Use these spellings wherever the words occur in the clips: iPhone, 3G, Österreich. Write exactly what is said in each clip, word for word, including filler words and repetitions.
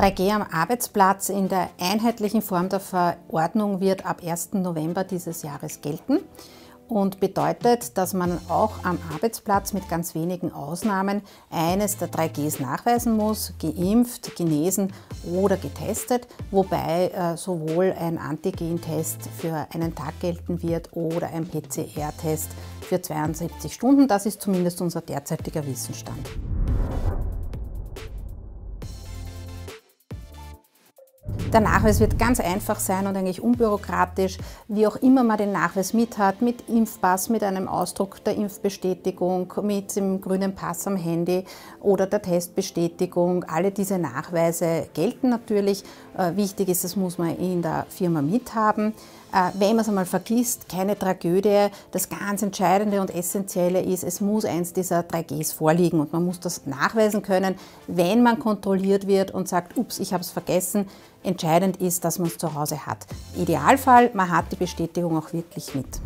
drei G am Arbeitsplatz in der einheitlichen Form der Verordnung wird ab ersten November dieses Jahres gelten und bedeutet, dass man auch am Arbeitsplatz mit ganz wenigen Ausnahmen eines der drei Gs nachweisen muss, geimpft, genesen oder getestet, wobei äh, sowohl ein Antigen-Test für einen Tag gelten wird oder ein P C R-Test für zweiundsiebzig Stunden. Das ist zumindest unser derzeitiger Wissensstand. Der Nachweis wird ganz einfach sein und eigentlich unbürokratisch, wie auch immer man den Nachweis mit hat, mit Impfpass, mit einem Ausdruck der Impfbestätigung, mit dem grünen Pass am Handy oder der Testbestätigung. Alle diese Nachweise gelten natürlich. Wichtig ist, das muss man in der Firma mithaben. Wenn man es einmal vergisst, keine Tragödie. Das ganz Entscheidende und Essentielle ist, es muss eins dieser drei Gs vorliegen und man muss das nachweisen können, wenn man kontrolliert wird und sagt, ups, ich habe es vergessen. Entscheidend ist, dass man es zu Hause hat. Idealfall, man hat die Bestätigung auch wirklich mit.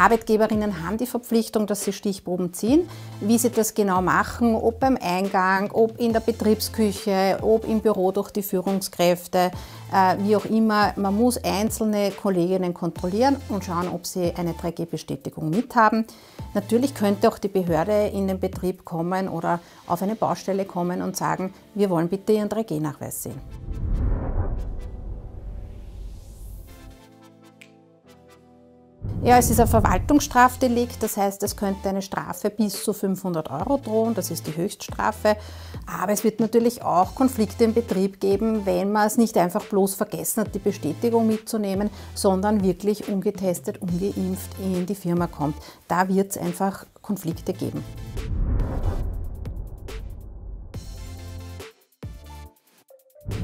Arbeitgeberinnen haben die Verpflichtung, dass sie Stichproben ziehen. Wie sie das genau machen, ob beim Eingang, ob in der Betriebsküche, ob im Büro durch die Führungskräfte, äh, wie auch immer. Man muss einzelne Kolleginnen kontrollieren und schauen, ob sie eine drei G-Bestätigung mithaben. Natürlich könnte auch die Behörde in den Betrieb kommen oder auf eine Baustelle kommen und sagen, wir wollen bitte Ihren drei G-Nachweis sehen. Ja, es ist ein Verwaltungsstrafdelikt, das heißt, es könnte eine Strafe bis zu fünfhundert Euro drohen, das ist die Höchststrafe. Aber es wird natürlich auch Konflikte im Betrieb geben, wenn man es nicht einfach bloß vergessen hat, die Bestätigung mitzunehmen, sondern wirklich ungetestet, ungeimpft in die Firma kommt. Da wird es einfach Konflikte geben.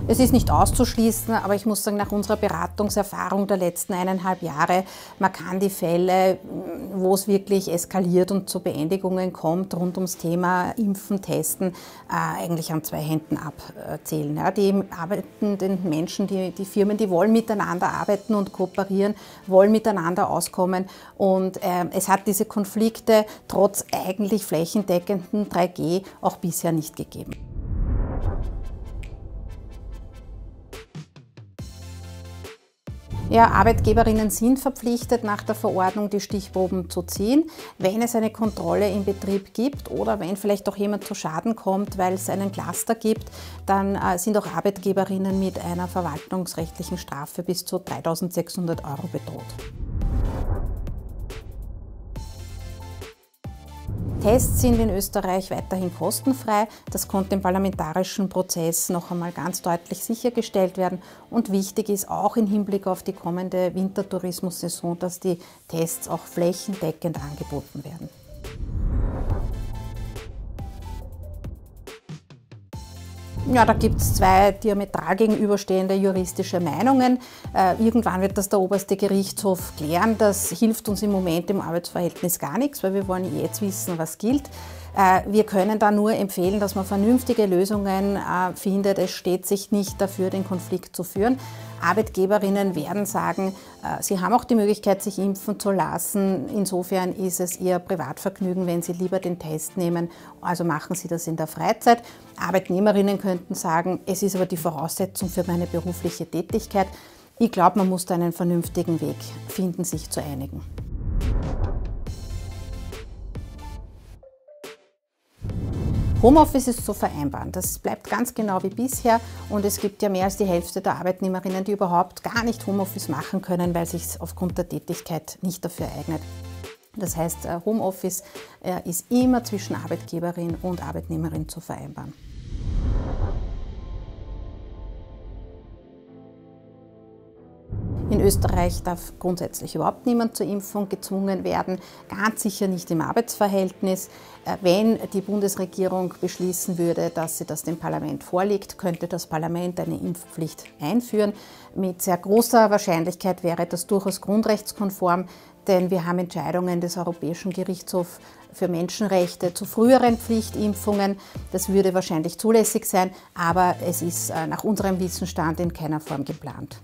Es ist nicht auszuschließen, aber ich muss sagen, nach unserer Beratungserfahrung der letzten eineinhalb Jahre, man kann die Fälle, wo es wirklich eskaliert und zu Beendigungen kommt, rund ums Thema Impfen, Testen, eigentlich an zwei Händen abzählen. Die arbeitenden Menschen, die, die Firmen, die wollen miteinander arbeiten und kooperieren, wollen miteinander auskommen. Und es hat diese Konflikte trotz eigentlich flächendeckenden drei G auch bisher nicht gegeben. Ja, Arbeitgeberinnen sind verpflichtet, nach der Verordnung die Stichproben zu ziehen. Wenn es eine Kontrolle im Betrieb gibt oder wenn vielleicht auch jemand zu Schaden kommt, weil es einen Cluster gibt, dann äh, sind auch Arbeitgeberinnen mit einer verwaltungsrechtlichen Strafe bis zu dreitausendsechshundert Euro bedroht. Tests sind in Österreich weiterhin kostenfrei. Das konnte im parlamentarischen Prozess noch einmal ganz deutlich sichergestellt werden. Und wichtig ist auch im Hinblick auf die kommende Wintertourismussaison, dass die Tests auch flächendeckend angeboten werden. Ja, da gibt es zwei diametral gegenüberstehende juristische Meinungen. Äh, irgendwann wird das der oberste Gerichtshof klären. Das hilft uns im Moment im Arbeitsverhältnis gar nichts, weil wir wollen jetzt wissen, was gilt. Äh, wir können da nur empfehlen, dass man vernünftige Lösungen äh, findet. Es steht sich nicht dafür, den Konflikt zu führen. Arbeitgeberinnen werden sagen, äh, sie haben auch die Möglichkeit, sich impfen zu lassen. Insofern ist es ihr Privatvergnügen, wenn sie lieber den Test nehmen. Also machen sie das in der Freizeit. Arbeitnehmerinnen können sagen, es ist aber die Voraussetzung für meine berufliche Tätigkeit. Ich glaube, man muss da einen vernünftigen Weg finden, sich zu einigen. Homeoffice ist zu vereinbaren. Das bleibt ganz genau wie bisher und es gibt ja mehr als die Hälfte der Arbeitnehmerinnen, die überhaupt gar nicht Homeoffice machen können, weil es sich aufgrund der Tätigkeit nicht dafür eignet. Das heißt, Homeoffice ist immer zwischen Arbeitgeberin und Arbeitnehmerin zu vereinbaren. In Österreich darf grundsätzlich überhaupt niemand zur Impfung gezwungen werden, ganz sicher nicht im Arbeitsverhältnis. Wenn die Bundesregierung beschließen würde, dass sie das dem Parlament vorlegt, könnte das Parlament eine Impfpflicht einführen. Mit sehr großer Wahrscheinlichkeit wäre das durchaus grundrechtskonform, denn wir haben Entscheidungen des Europäischen Gerichtshofs für Menschenrechte zu früheren Pflichtimpfungen. Das würde wahrscheinlich zulässig sein, aber es ist nach unserem Wissensstand in keiner Form geplant.